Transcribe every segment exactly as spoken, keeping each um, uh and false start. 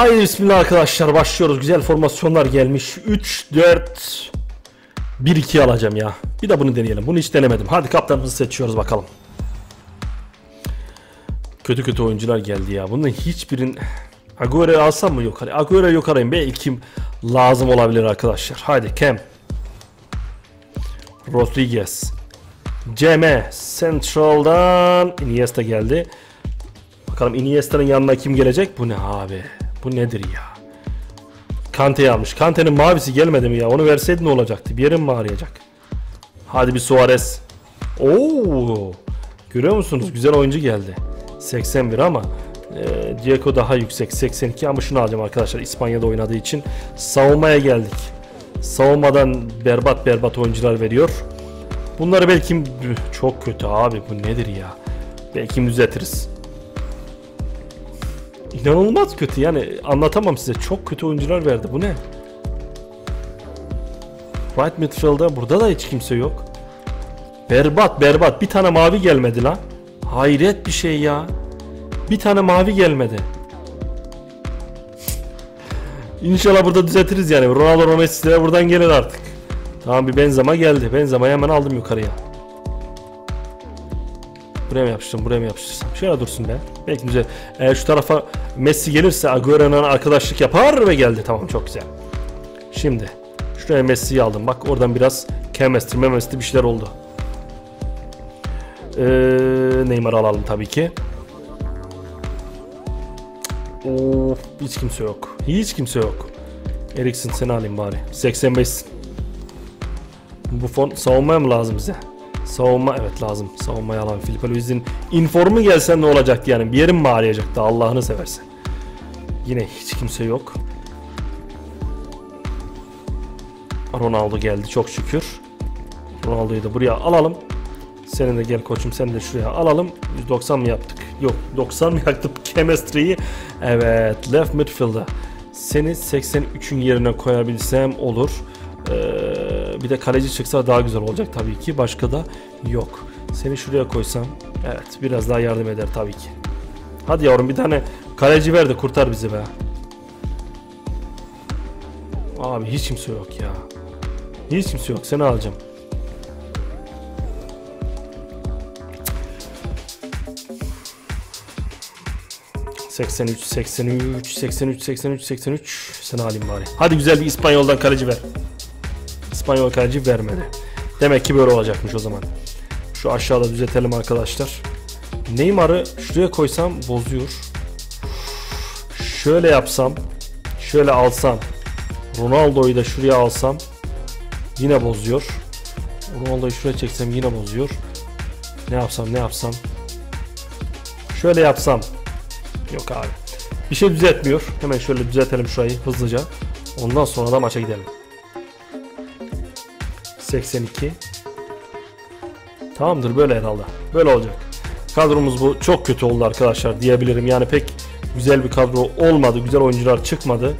Haydi bismillah arkadaşlar, başlıyoruz. Güzel formasyonlar gelmiş. üç dört bir iki alacağım ya. Bir de bunu deneyelim. Bunu hiç denemedim. Hadi kaptanımızı seçiyoruz bakalım. Kötü kötü oyuncular geldi ya. Bunun hiçbirin... Agüero alsam mı? Yok. Agüero yok arayayım. Belki lazım olabilir arkadaşlar. Haydi Kem. Rodriguez. Ceme. Central'dan Iniesta geldi. Bakalım Iniesta'nın yanına kim gelecek? Bu ne abi? Bu nedir ya? Kante'yi almış. Kante'nin mavisi gelmedi mi ya? Onu verseydi ne olacaktı? Bir yerin mi arayacak? Hadi bir Suarez. Oo! Görüyor musunuz? Güzel oyuncu geldi. seksen bir ama e, Diego daha yüksek. seksen iki ama şunu alacağım arkadaşlar. İspanya'da oynadığı için. Savunmaya geldik. Savunmadan berbat berbat oyuncular veriyor. Bunları belki çok kötü abi. Bu nedir ya? Belki düzeltiriz. İnanılmaz kötü yani, anlatamam size, çok kötü oyuncular verdi. Bu ne? Right midfield'da burada da hiç kimse yok. Berbat berbat, bir tane mavi gelmedi lan. Hayret bir şey ya. Bir tane mavi gelmedi. İnşallah burada düzeltiriz yani. Ronaldo Messi'lere buradan gelir artık. Tamam, bir Benzema geldi. Benzema'yı hemen aldım yukarıya. Buraya mı yapıştım? Buraya mı yapıştım? Şöyle dursun be. Belki güzel. Eğer şu tarafa Messi gelirse Agüero'yla arkadaşlık yapar ve geldi. Tamam, çok güzel. Şimdi şuraya Messi'yi aldım. Bak oradan biraz chemistry, memestri bir şeyler oldu. Ee, Neymar'ı alalım tabii ki. Of, hiç kimse yok. Hiç kimse yok. Eriksen seni alayım bari. seksen beş. Bu fon savunmaya mı lazım bize? Savunma, evet lazım. Savunmayı alalım. Filipe Luiz'in informu gelsen ne olacak yani? Bir yerim mi arayacaktı Allah'ını seversen? Yine hiç kimse yok. Ronaldo geldi çok şükür. Ronaldo'yu da buraya alalım. Senin de gel koçum, sen de şuraya alalım. yüz doksan mı yaptık? Yok, doksan mı yaptık? Chemistry'yi. Evet, left midfield'a. Seni seksen üçün yerine koyabilsem olur. Ee, bir de kaleci çıksa daha güzel olacak tabii ki. Başka da yok. Seni şuraya koysam, evet, biraz daha yardım eder tabii ki. Hadi yavrum, bir tane kaleci ver de kurtar bizi be. Abi hiç kimse yok ya. Hiç kimse yok. Seni alacağım. seksen üç seksen üç seksen üç seksen üç seksen üç. Seni alayım bari. Hadi güzel bir İspanyol'dan kaleci ver. İspanyol kaleci vermedi. Demek ki böyle olacakmış o zaman. Şu aşağıda düzeltelim arkadaşlar. Neymar'ı şuraya koysam bozuyor. Şöyle yapsam, şöyle alsam, Ronaldo'yu da şuraya alsam yine bozuyor. Ronaldo'yu şuraya çeksem yine bozuyor. Ne yapsam ne yapsam. Şöyle yapsam. Yok abi. Bir şey düzeltmiyor. Hemen şöyle düzeltelim şurayı hızlıca. Ondan sonra da maça gidelim. seksen iki. Tamamdır, böyle herhalde. Böyle olacak. Kadromuz bu. Çok kötü oldu arkadaşlar diyebilirim. Yani pek güzel bir kadro olmadı. Güzel oyuncular çıkmadı.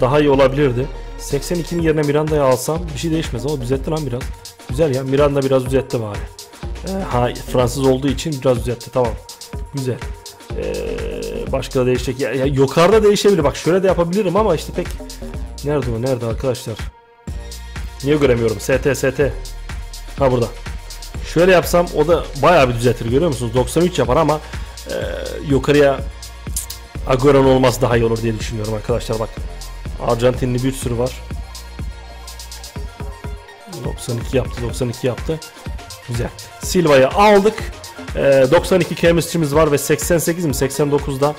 Daha iyi olabilirdi. seksen ikinin yerine Miranda'yı alsam bir şey değişmez ama düzeltti lan biraz. Güzel ya. Miranda biraz düzeltti bari. Ee, ha, Fransız olduğu için biraz düzeltti. Tamam. Güzel. Ee, başka da değişecek. Ya, ya, yukarıda değişebilir. Bak şöyle de yapabilirim ama işte pek. Nerede o? Nerede arkadaşlar? Niye göremiyorum? S T S T. Ha, burada. Şöyle yapsam o da bayağı bir düzeltir. Görüyor musunuz? doksan üç yapar ama e, yukarıya Agüero'nun olması daha iyi olur diye düşünüyorum arkadaşlar. Bak. Arjantinli bir sürü var. doksan iki yaptı. doksan iki yaptı. Güzel. Silva'yı aldık. doksan iki chemistry'miz var ve seksen sekiz mi seksen dokuzda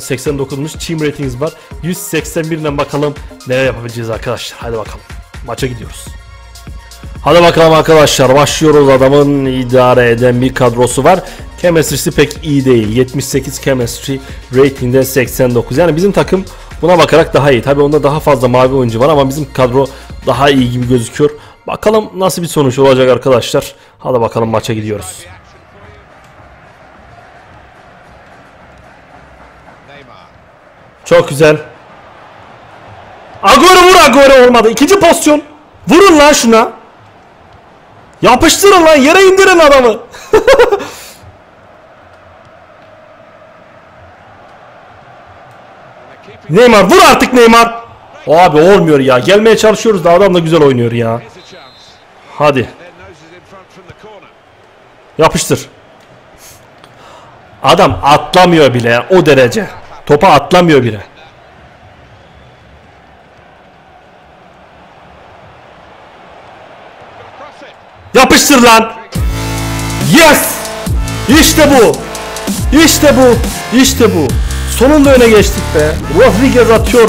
seksen dokuzmuş team ratings var. yüz seksen birden bakalım ne yapabileceğiz arkadaşlar. Hadi bakalım, maça gidiyoruz. Hadi bakalım arkadaşlar, başlıyoruz. Adamın idare eden bir kadrosu var. Chemistry'si pek iyi değil. yetmiş sekiz chemistry rating'de seksen dokuz. Yani bizim takım buna bakarak daha iyi. Tabii onda daha fazla mavi oyuncu var ama bizim kadro daha iyi gibi gözüküyor. Bakalım nasıl bir sonuç olacak arkadaşlar. Hadi bakalım, maça gidiyoruz. Çok güzel. Agüero vur, Agüero olmadı. İkinci pozisyon. Vurun lan şuna. Yapıştırın lan, yere indirin adamı. Neymar vur artık Neymar. Abi olmuyor ya. Gelmeye çalışıyoruz da adam da güzel oynuyor ya. Hadi. Yapıştır. Adam atlamıyor bile o derece. Topa atlamıyor bile. Yapıştır lan. Yes. İşte bu. İşte bu. İşte bu. Sonunda öne geçtik be. Rodriguez atıyor.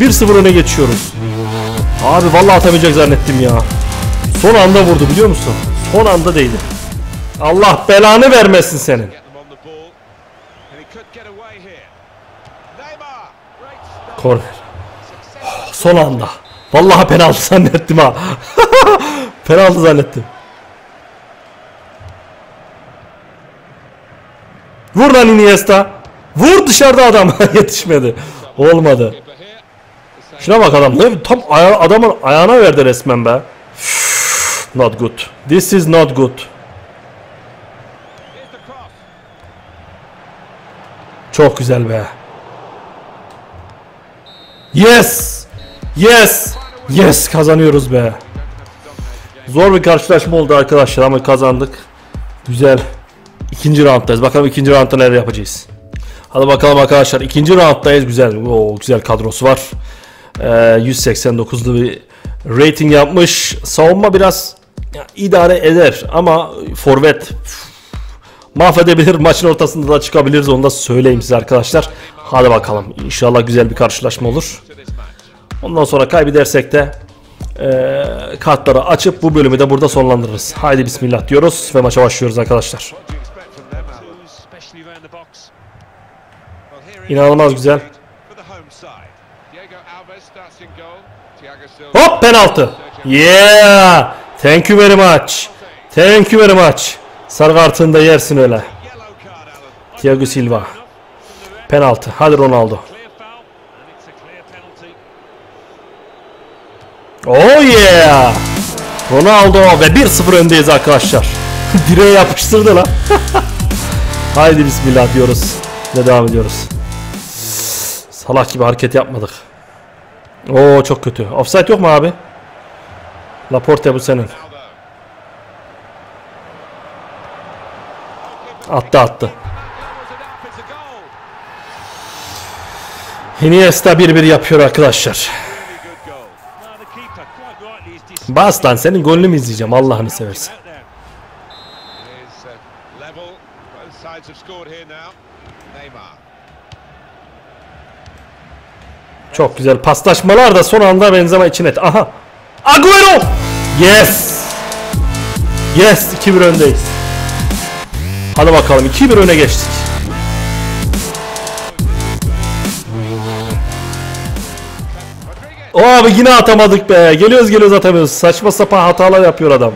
bir sıfır öne geçiyoruz. Abi vallahi atamayacak zannettim ya. Son anda vurdu biliyor musun? Son anda değdi. Allah belanı vermesin senin. Korner. Oh, son anda. Vallahi penaltı zannettim ha. Penaltı zannettim. Vur lan Iniesta. Vur dışarıda adam. Yetişmedi. Olmadı. Şuna bak adam. Tam aya adamın ayağına verdi resmen be. Not good. This is not good. Çok güzel be. Yes. Yes. Yes. Kazanıyoruz be. Zor bir karşılaşma oldu arkadaşlar ama kazandık. Güzel. İkinci rounddayız. Bakalım ikinci roundda neler yapacağız. Hadi bakalım arkadaşlar. İkinci rounddayız. Güzel. Oo, güzel kadrosu var. Ee, yüz seksen dokuzlu bir rating yapmış. Savunma biraz ya, idare eder ama forvet mahvedebilir. Maçın ortasında da çıkabiliriz. Onu da söyleyeyim size arkadaşlar. Hadi bakalım. İnşallah güzel bir karşılaşma olur. Ondan sonra kaybedersek de Ee, kartları açıp bu bölümü de burada sonlandırırız. Haydi bismillah diyoruz ve maça başlıyoruz arkadaşlar. İnanılmaz güzel. Hop penaltı. Yeah. Thank you very much. Thank you very much. Sarı kartını da yersin öyle. Thiago Silva. Penaltı. Hadi Ronaldo. Oh yeah! Ronaldo ve bir sıfır öndeyiz arkadaşlar. Direğe yapıştırdı lan. Haydi bismillah diyoruz. Ne devam ediyoruz. Salak gibi hareket yapmadık. Oo çok kötü. Offside yok mu abi? Laporte bu senin. Attı attı. Iniesta bir bir yapıyor arkadaşlar. Bas lan senin golünü mü izleyeceğim Allah'ını seversen. Çok güzel paslaşmalar da son anda Benzema için et. Aha. Agüero. Yes. Yes iki bir öndeyiz. Hadi bakalım iki bir öne geçtik. O abi yine atamadık be. Geliyoruz geliyoruz atamıyoruz. Saçma sapan hatalar yapıyor adam.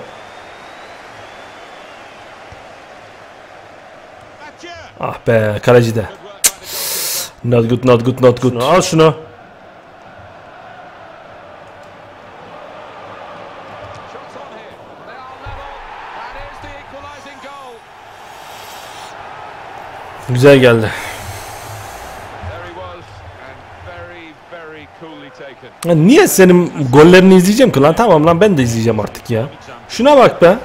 Ah be kaleci de. Not good not good not good. Şunu al şunu. Güzel geldi. Niye senin gollerini izleyeceğim ki lan? Tamam lan ben de izleyeceğim artık ya. Şuna bak be.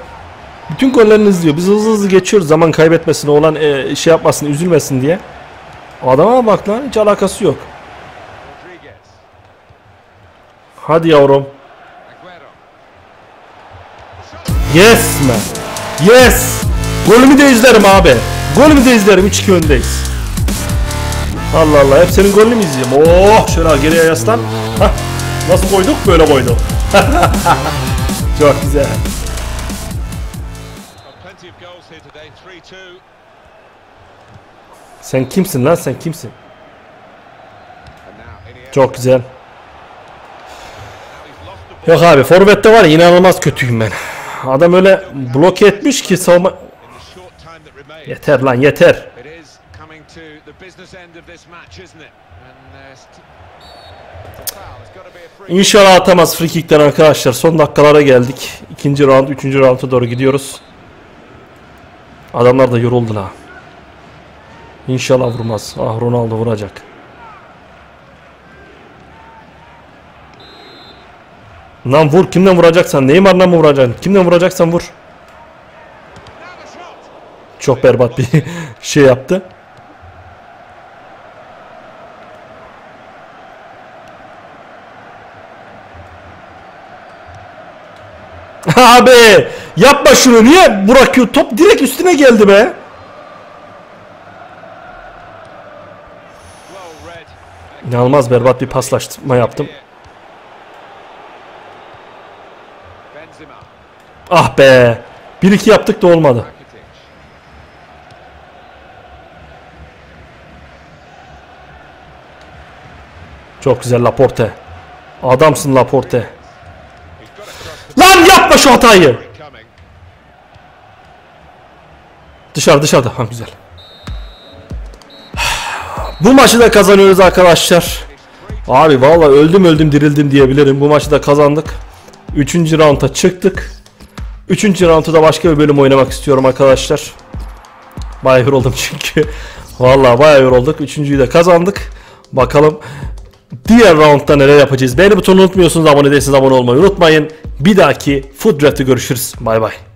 Bütün gollerini izliyor. Biz hızlı hızlı geçiyoruz zaman kaybetmesin, oğlan e, şey yapmasın, üzülmesin diye. Adama bak lan hiç alakası yok. Hadi yavrum. Yes man. Yes. Golümü de izlerim abi. Golümü de izlerim. üç iki öndeyiz. Allah Allah hep senin golünü mü izleyeceğim? Oh şöyle geriye yaslan. Hah, nasıl koyduk böyle boynu. Çok güzel. Sen kimsin lan sen kimsin? Çok güzel. Yok abi forvette var ya inanılmaz kötüyüm ben. Adam öyle bloke etmiş ki savunma. Yeter lan yeter. İnşallah atamaz free kick'ten arkadaşlar. Son dakikalara geldik. İkinci round, üçüncü rounda doğru gidiyoruz. Adamlar da yoruldu la. İnşallah vurmaz. Ah Ronaldo vuracak. Lan vur, kimden vuracaksan. Neymar'dan mı vuracaksın? Kimden vuracaksan vur. Çok berbat bir şey yaptı. Abi yapma şunu, niye bırakıyor? Top direkt üstüne geldi be. İnanılmaz berbat bir paslaşma yaptım. Ah be. bir iki yaptık da olmadı. Çok güzel Laporte. Adamsın Laporte. Lan yapma şu hatayı. Dışarı dışarıda. Ha, güzel. Bu maçı da kazanıyoruz arkadaşlar. Abi vallahi öldüm öldüm dirildim diyebilirim. Bu maçı da kazandık. Üçüncü rounda çıktık. Üçüncü rounda da başka bir bölüm oynamak istiyorum arkadaşlar. Bayağı yoruldum çünkü. Vallahi bayağı yorulduk. Üçüncüyü de kazandık. Bakalım diğer roundda neler yapacağız. Beğeni butonunu unutmuyorsunuz. Abone değilseniz abone olmayı unutmayın. Bir dahaki Food Draft'ta görüşürüz. Bay bay.